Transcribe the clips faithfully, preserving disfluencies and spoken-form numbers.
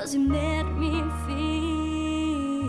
'cause you made me feel,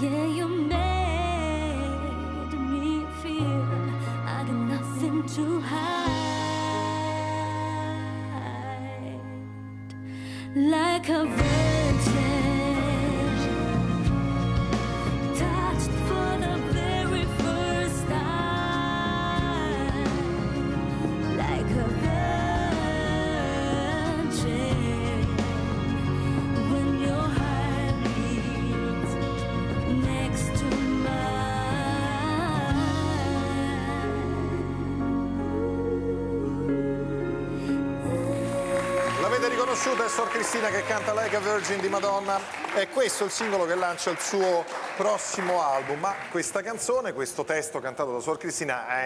yeah, you made me feel I got nothing to hide, like a virgin. Riconosciuta è Suor Cristina che canta Like a Virgin di Madonna. È questo il singolo che lancia il suo prossimo album, ma questa canzone, questo testo cantato da Suor Cristina ha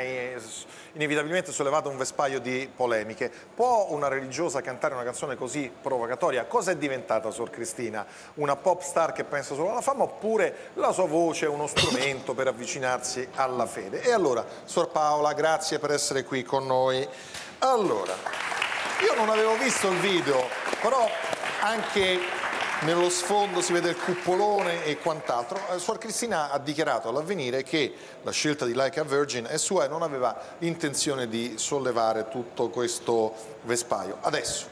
inevitabilmente sollevato un vespaio di polemiche. Può una religiosa cantare una canzone così provocatoria? Cosa è diventata Suor Cristina? Una pop star che pensa solo alla fama, oppure la sua voce è uno strumento per avvicinarsi alla fede? E allora, Suor Paola, grazie per essere qui con noi. Allora, io non avevo visto il video, però anche nello sfondo si vede il cupolone e quant'altro. Suor Cristina ha dichiarato all'Avvenire che la scelta di Like a Virgin è sua e non aveva intenzione di sollevare tutto questo vespaio. Adesso,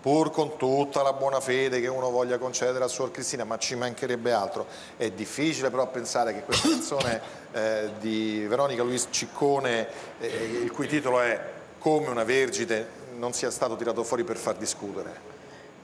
pur con tutta la buona fede che uno voglia concedere a Suor Cristina, ma ci mancherebbe altro, è difficile però pensare che questa canzone eh, di Veronica Luis Ciccone, eh, il cui titolo è Come una vergine, non sia stato tirato fuori per far discutere.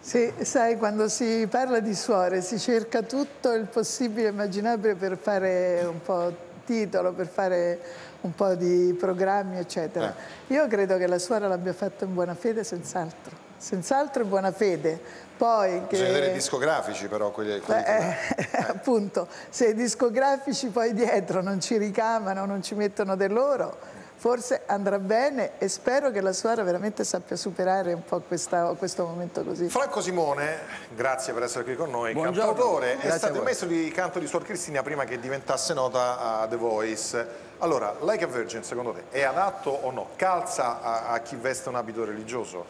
Sì, sai, quando si parla di suore si cerca tutto il possibile e immaginabile per fare un po' titolo, per fare un po' di programmi, eccetera. Eh. Io credo che la suora l'abbia fatto in buona fede, senz'altro. Senz'altro in buona fede. Poi che... Bisogna vedere i discografici però, quelli, quelli Beh, eh, eh. Appunto, se i discografici poi dietro non ci ricamano, non ci mettono del loro, forse andrà bene, e spero che la suora veramente sappia superare un po' questa, questo momento così. Franco Simone, grazie per essere qui con noi. Buongiorno. Cantautore, grazie. È stato il maestro di canto di Suor Cristina prima che diventasse nota a The Voice. Allora, Like a Virgin, secondo te, è adatto o no? Calza a, a chi veste un abito religioso?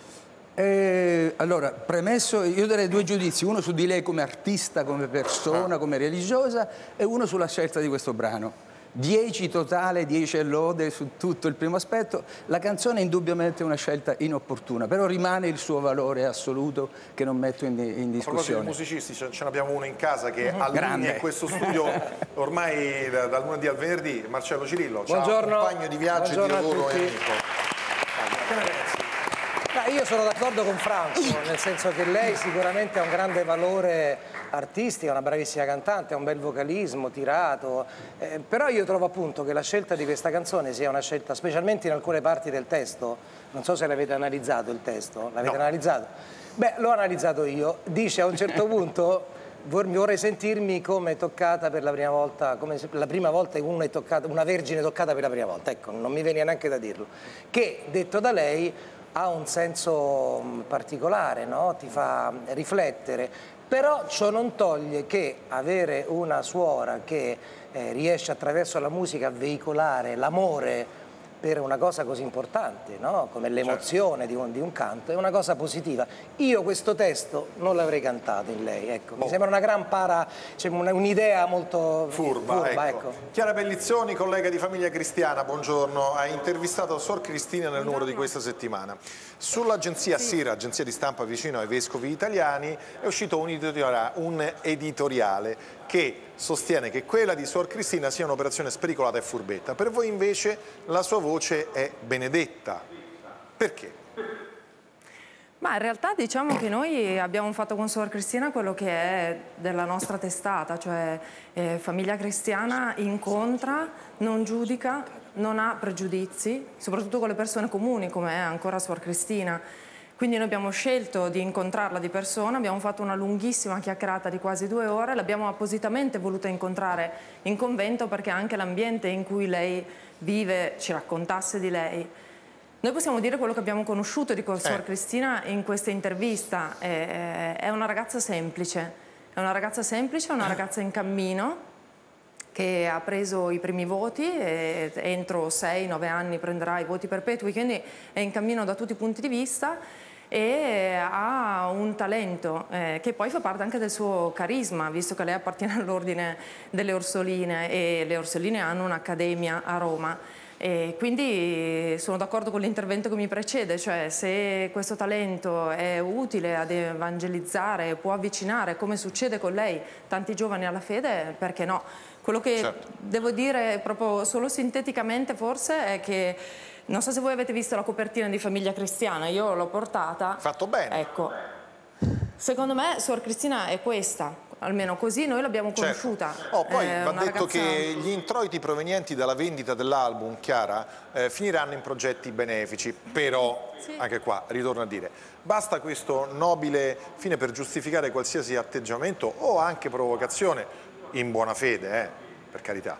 Eh, allora, premesso, io darei due giudizi, uno su di lei come artista, come persona, ah. come religiosa, e uno sulla scelta di questo brano. dieci totale, dieci lode su tutto il primo aspetto. La canzone è indubbiamente una scelta inopportuna, però rimane il suo valore assoluto che non metto in, in discussione. A proposito di musicisti, ce ne abbiamo uno in casa che uh-huh. allinea questo studio ormai da, dal lunedì al venerdì, Marcello Cirillo. Buongiorno. Compagno di viaggio, buongiorno, di lavoro e amico. Ma io sono d'accordo con Franco, nel senso che lei sicuramente ha un grande valore artistica, una bravissima cantante, ha un bel vocalismo tirato, eh, però io trovo appunto che la scelta di questa canzone sia una scelta, specialmente in alcune parti del testo, non so se l'avete analizzato il testo, l'avete no. analizzato? Beh, l'ho analizzato io, dice a un certo punto... Vorrei sentirmi come toccata per la prima volta, come la prima volta che uno è toccata, una vergine toccata per la prima volta, ecco, non mi veniva neanche da dirlo, che detto da lei ha un senso particolare, no? Ti fa riflettere, però ciò non toglie che avere una suora che eh, riesce attraverso la musica a veicolare l'amore per una cosa così importante, no? Come l'emozione, certo, di, un, di un canto, è una cosa positiva. Io questo testo non l'avrei cantato in lei, ecco. Mi oh. sembra una gran para, cioè un'idea molto furba. furba ecco. Ecco. Chiara Pelizzoni, collega di Famiglia Cristiana, buongiorno, ha intervistato Suor Cristina nel numero di questa settimana. Sull'agenzia sì. Sira, agenzia di stampa vicino ai vescovi italiani, è uscito un editoriale, un editoriale che sostiene che quella di Suor Cristina sia un'operazione spericolata e furbetta. Per voi invece la sua voce è benedetta. Perché? Ma in realtà diciamo che noi abbiamo fatto con Suor Cristina quello che è della nostra testata, cioè eh, Famiglia Cristiana incontra, non giudica, non ha pregiudizi, soprattutto con le persone comuni come è ancora Suor Cristina. Quindi noi abbiamo scelto di incontrarla di persona, abbiamo fatto una lunghissima chiacchierata di quasi due ore, l'abbiamo appositamente voluta incontrare in convento perché anche l'ambiente in cui lei vive ci raccontasse di lei. Noi possiamo dire quello che abbiamo conosciuto di Suor eh. Cristina in questa intervista, è, è una ragazza semplice, è una ragazza semplice, è una ragazza in cammino che ha preso i primi voti e entro sei nove anni prenderà i voti perpetui, quindi è in cammino da tutti i punti di vista. e ha un talento eh, che poi fa parte anche del suo carisma, visto che lei appartiene all'ordine delle Orsoline e le Orsoline hanno un'accademia a Roma. E quindi sono d'accordo con l'intervento che mi precede, cioè se questo talento è utile ad evangelizzare, può avvicinare, come succede con lei, tanti giovani alla fede, perché no? Quello che certo. devo dire proprio solo sinteticamente forse è che non so se voi avete visto la copertina di Famiglia Cristiana, io l'ho portata. Fatto bene. Ecco, secondo me Suor Cristina è questa. Almeno così noi l'abbiamo conosciuta. Certo. Oh, poi eh, va detto ragazza... che gli introiti provenienti dalla vendita dell'album, Chiara, eh, finiranno in progetti benefici, però, sì. anche qua, ritorno a dire, basta questo nobile fine per giustificare qualsiasi atteggiamento o anche provocazione, in buona fede, eh, per carità.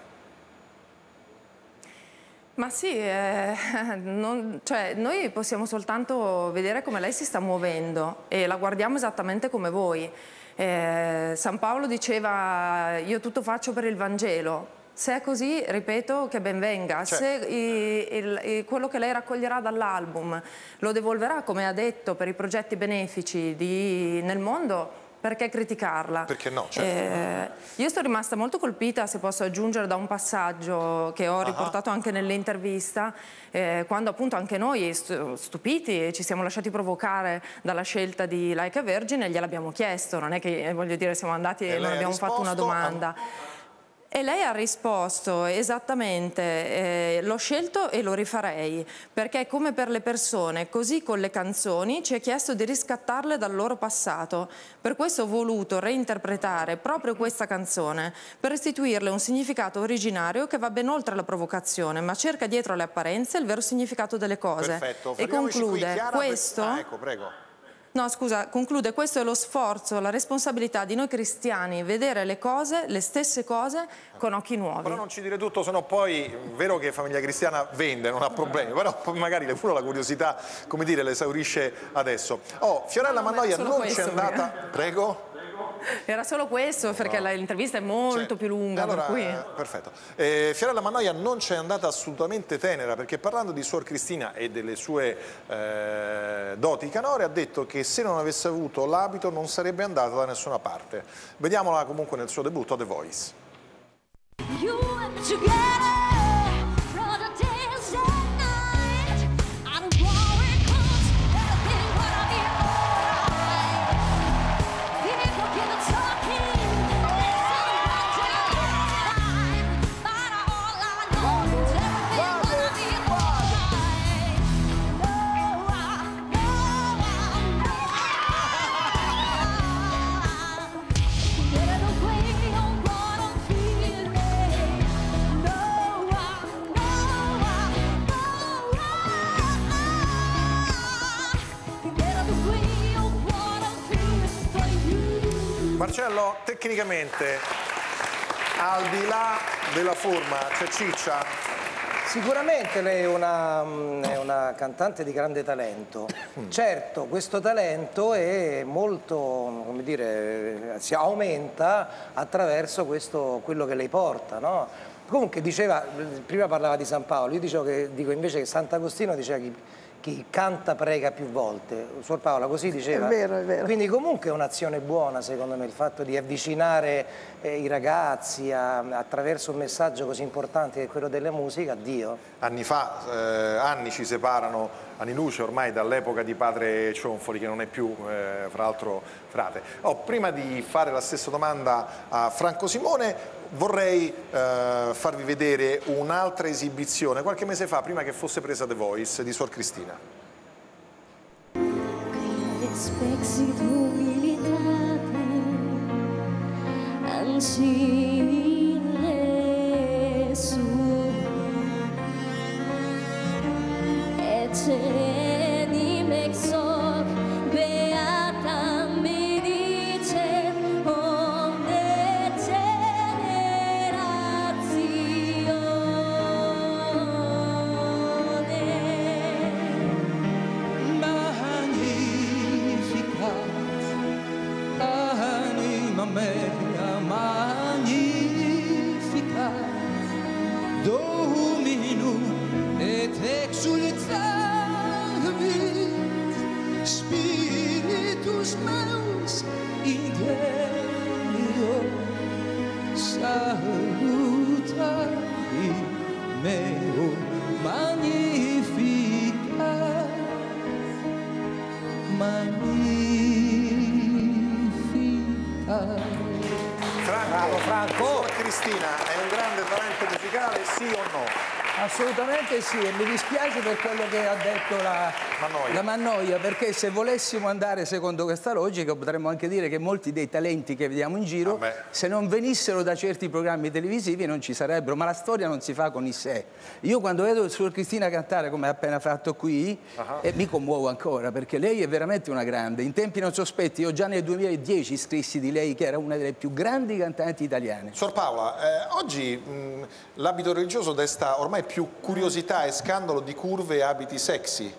Ma sì, eh, non, cioè, noi possiamo soltanto vedere come lei si sta muovendo e la guardiamo esattamente come voi. Eh, San Paolo diceva io tutto faccio per il Vangelo, se è così ripeto che ben venga, cioè. se i, il, il, quello che lei raccoglierà dall'album lo devolverà come ha detto per i progetti benefici di, nel mondo, perché criticarla? Perché no? Certo. Eh, io sono rimasta molto colpita, se posso aggiungere, da un passaggio che ho riportato anche nell'intervista, eh, quando appunto anche noi, stupiti, ci siamo lasciati provocare dalla scelta di Laica Vergine, gliel'abbiamo chiesto, non è che, voglio dire, siamo andati e, e non abbiamo fatto una domanda. A... E lei ha risposto esattamente, eh, l'ho scelto e lo rifarei, perché come per le persone, così con le canzoni ci è chiesto di riscattarle dal loro passato. Per questo ho voluto reinterpretare proprio questa canzone, per restituirle un significato originario che va ben oltre la provocazione, ma cerca dietro le apparenze il vero significato delle cose. Perfetto, e conclude qui, questo... Ah, ecco, prego. No, scusa, conclude, questo è lo sforzo, la responsabilità di noi cristiani, vedere le cose, le stesse cose, con occhi nuovi. Però non ci dire tutto, sennò poi, è vero che Famiglia Cristiana vende, non ha problemi, però magari le pure la curiosità, come dire, l'esaurisce adesso. Oh, Fiorella Mannoia non c'è andata... Prima. Prego? Era solo questo, perché no. l'intervista è molto cioè, più lunga. Allora, per cui... perfetto. Eh, Fiorella Mannoia non c'è andata assolutamente tenera, perché parlando di Suor Cristina e delle sue eh, doti canore, ha detto che se non avesse avuto l'abito non sarebbe andata da nessuna parte. Vediamola comunque nel suo debutto a The Voice. You Marcello, tecnicamente, al di là della forma, c'è ciccia? Sicuramente lei è una, è una cantante di grande talento. Certo, questo talento è molto, come dire, si aumenta attraverso questo, quello che lei porta, no? Comunque diceva, prima parlava di San Paolo, io dicevo che, dico invece che Sant'Agostino diceva chi, chi canta prega più volte, Suor Paola così diceva. È vero, è vero. Quindi comunque è un'azione buona secondo me il fatto di avvicinare eh, i ragazzi a, attraverso un messaggio così importante che è quello della musica a Dio. Anni fa, eh, anni ci separano, anni luce ormai dall'epoca di Padre Cionfoli che non è più, eh, fra l'altro, frate. Oh, prima di fare la stessa domanda a Franco Simone, vorrei eh, farvi vedere un'altra esibizione, qualche mese fa, prima che fosse presa The Voice, di Suor Cristina. Magnificat, Dominum et exultavit. salutami, meo Magnificat, Magnificat. Franco, Franco. Suor Cristina è un grande talento musicale, sì o no? Assolutamente sì, e mi dispiace per quello che ha detto la Mannoia. la Mannoia, perché se volessimo andare secondo questa logica potremmo anche dire che molti dei talenti che vediamo in giro, ah se non venissero da certi programmi televisivi non ci sarebbero, ma la storia non si fa con i sé. Io quando vedo Suor Cristina cantare, come ha appena fatto qui, uh-huh. eh, mi commuovo ancora, perché lei è veramente una grande. In tempi non sospetti, io già nel duemiladieci scrissi di lei che era una delle più grandi cantanti italiane. Suor Paola, eh, oggi l'abito religioso desta ormai più curiosità e scandalo di curve e abiti sexy.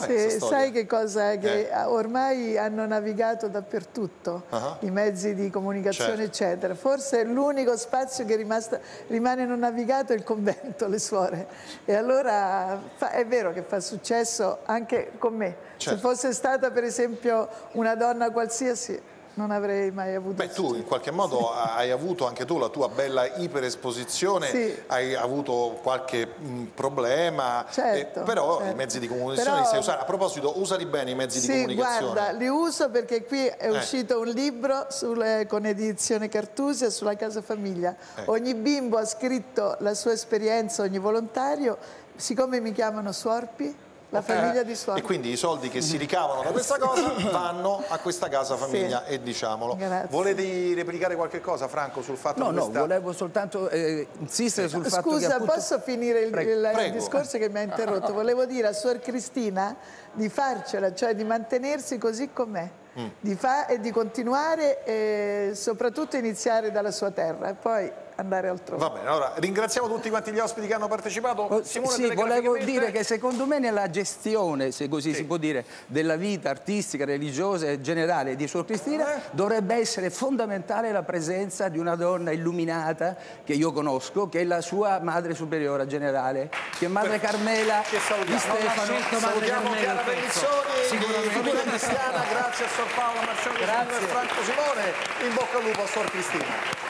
Sì, sai che cosa è? Che eh. ormai hanno navigato dappertutto, uh-huh. i mezzi di comunicazione, certo. eccetera. Forse l'unico spazio che è rimasto, rimane non navigato è il convento, le suore. E allora fa, è vero che fa successo anche con me. Certo. Se fosse stata per esempio una donna qualsiasi non avrei mai avuto. Beh, tu in qualche modo hai avuto anche tu la tua bella iperesposizione, sì. hai avuto qualche mh, problema, certo, eh, però certo. i mezzi di comunicazione però... li sai usare. A proposito, usali bene i mezzi sì, di comunicazione. Guarda, li uso perché qui è eh. uscito un libro sulle, con edizione Cartusia sulla casa famiglia. Eh. Ogni bimbo ha scritto la sua esperienza, ogni volontario, siccome mi chiamano Suorpi, la famiglia eh, di Suor. E quindi i soldi che si ricavano da questa cosa vanno a questa casa famiglia, sì. e diciamolo. Grazie. Volete replicare qualche cosa, Franco, sul fatto no, che no, questa... volevo soltanto eh, insistere sul Scusa, fatto che appunto... posso finire il, Prego. il, Prego. il discorso che mi ha interrotto? Volevo dire a Suor Cristina di farcela, cioè di mantenersi così com'è. Mm. Di fa e di continuare e soprattutto iniziare dalla sua terra e poi andare altrove. Va bene, allora ringraziamo tutti quanti gli ospiti che hanno partecipato. Simone, sì, volevo dire che secondo me nella gestione, se così sì. si può dire, della vita artistica, religiosa e generale di Suor Cristina eh. dovrebbe essere fondamentale la presenza di una donna illuminata che io conosco, che è la sua madre superiora generale, che è Madre Carmela di Stefano. Salutiamo Chiara Pelizzoni, Famiglia Cristiana, grazie a Suor Paolo Marcioni e Franco Simone. In bocca al lupo a Suor Cristina.